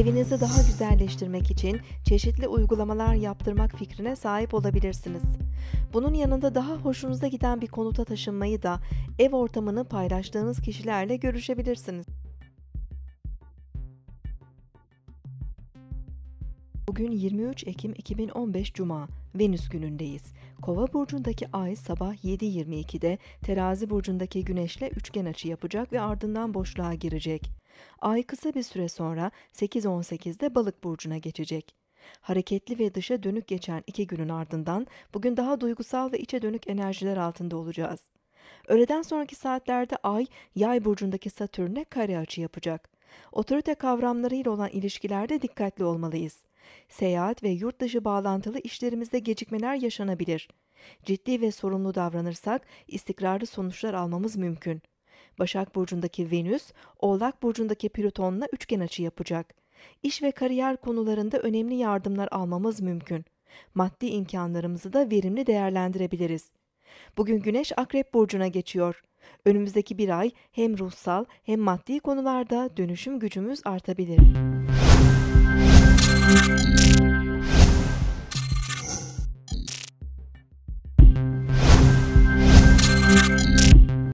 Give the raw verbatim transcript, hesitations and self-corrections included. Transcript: Evinizi daha güzelleştirmek için çeşitli uygulamalar yaptırmak fikrine sahip olabilirsiniz. Bunun yanında daha hoşunuza giden bir konuta taşınmayı da ev ortamını paylaştığınız kişilerle görüşebilirsiniz. Bugün yirmi üç Ekim iki bin on beş Cuma, Venüs günündeyiz. Kova burcundaki ay sabah yedi yirmi iki'de Terazi burcundaki Güneş'le üçgen açı yapacak ve ardından boşluğa girecek. Ay kısa bir süre sonra sekiz on sekiz'de Balık burcuna geçecek. Hareketli ve dışa dönük geçen iki günün ardından bugün daha duygusal ve içe dönük enerjiler altında olacağız. Öğleden sonraki saatlerde ay Yay burcundaki Satürn'e kare açı yapacak. Otorite kavramlarıyla olan ilişkilerde dikkatli olmalıyız. Seyahat ve yurt dışı bağlantılı işlerimizde gecikmeler yaşanabilir. Ciddi ve sorumlu davranırsak istikrarlı sonuçlar almamız mümkün. Başak burcundaki Venüs, Oğlak burcundaki Plüton'la üçgen açı yapacak. İş ve kariyer konularında önemli yardımlar almamız mümkün. Maddi imkanlarımızı da verimli değerlendirebiliriz. Bugün Güneş Akrep burcuna geçiyor. Önümüzdeki bir ay hem ruhsal hem maddi konularda dönüşüm gücümüz artabilir. Müzik